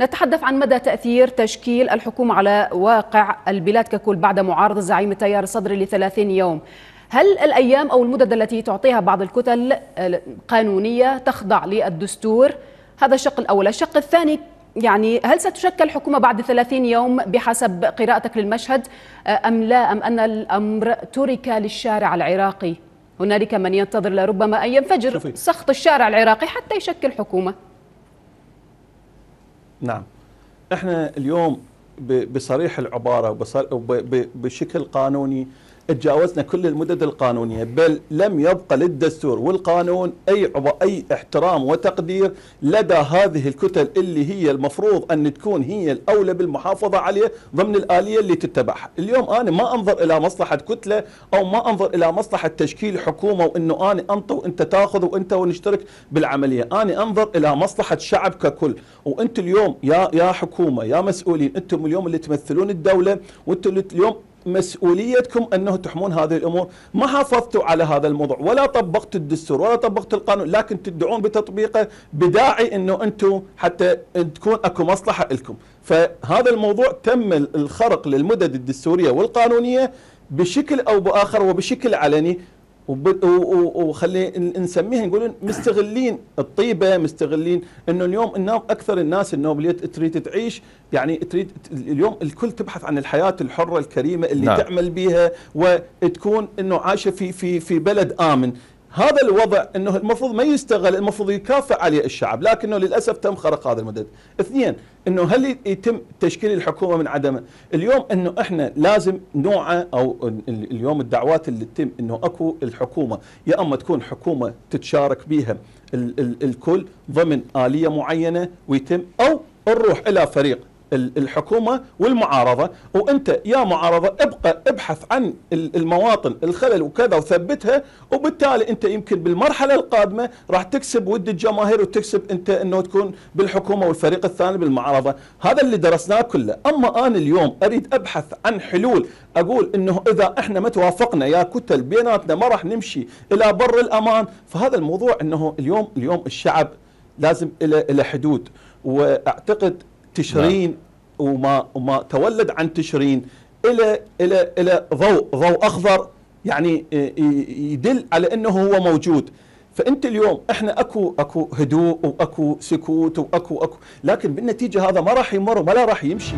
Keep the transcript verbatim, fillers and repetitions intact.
نتحدث عن مدى تأثير تشكيل الحكومة على واقع البلاد ككل بعد معارضة زعيم التيار الصدري لثلاثين يوم. هل الأيام أو المدد التي تعطيها بعض الكتل قانونية تخضع للدستور؟ هذا الشق الأول. الشق الثاني، يعني هل ستشكل حكومة بعد ثلاثين يوم بحسب قراءتك للمشهد أم لا، أم أن الأمر ترك للشارع العراقي؟ هنالك من ينتظر لربما أن ينفجر شوفي. سخط الشارع العراقي حتى يشكل حكومة. نعم، احنا اليوم بصريح العبارة وبشكل قانوني تجاوزنا كل المدد القانونية، بل لم يبقى للدستور والقانون أي أي احترام وتقدير لدى هذه الكتل اللي هي المفروض أن تكون هي الأولى بالمحافظة عليه ضمن الآلية اللي تتبعها. اليوم أنا ما أنظر إلى مصلحة كتلة أو ما أنظر إلى مصلحة تشكيل حكومة وإنه أنا أنطى وأنت تاخذ وأنت ونشترك بالعملية. أنا أنظر إلى مصلحة الشعب ككل، وأنت اليوم يا يا حكومة يا مسؤولين، أنتم اليوم اللي تمثلون الدولة، وأنتم اليوم مسؤوليتكم أنه تحمون هذه الأمور. ما حافظتوا على هذا الموضوع ولا طبقت الدستور ولا طبقت القانون، لكن تدعون بتطبيقه بداعي أنه أنتم حتى تكون أكو مصلحة لكم. فهذا الموضوع تم الخرق للمدد الدستورية والقانونية بشكل أو بآخر وبشكل علني، وخلي نسميها نقول مستغلين الطيبه، مستغلين انه اليوم النوم اكثر الناس النوبليه تريد تعيش، يعني تريد اليوم الكل تبحث عن الحياه الحره الكريمه اللي نعم. تعمل بها وتكون انه عايشه في في في بلد امن. هذا الوضع انه المفروض ما يستغل، المفروض يكافئ عليه الشعب، لكنه للاسف تم خرق هذا المدد. اثنين، انه هل يتم تشكيل الحكومه من عدمه؟ اليوم انه احنا لازم نوعه، او اليوم الدعوات اللي تتم انه اكو الحكومه يا اما تكون حكومه تتشارك بها ال ال الكل ضمن آلية معينه ويتم، او نروح الى فريق الحكومة والمعارضة، وانت يا معارضة ابقى ابحث عن المواطن الخلل وكذا وثبتها، وبالتالي انت يمكن بالمرحلة القادمة راح تكسب ود الجماهير وتكسب انت انه تكون بالحكومة والفريق الثاني بالمعارضة. هذا اللي درسناه كله. اما انا اليوم اريد ابحث عن حلول، اقول انه اذا احنا ما توافقنا يا كتل بيناتنا ما راح نمشي الى بر الامان، فهذا الموضوع انه اليوم اليوم الشعب لازم الى حدود. واعتقد تشرين وما وما تولد عن تشرين الى الى الى ضوء ضوء اخضر، يعني يدل على انه هو موجود. فانت اليوم احنا اكو اكو هدوء واكو سكوت واكو اكو، لكن بالنتيجه هذا ما راح يمر ولا راح يمشي.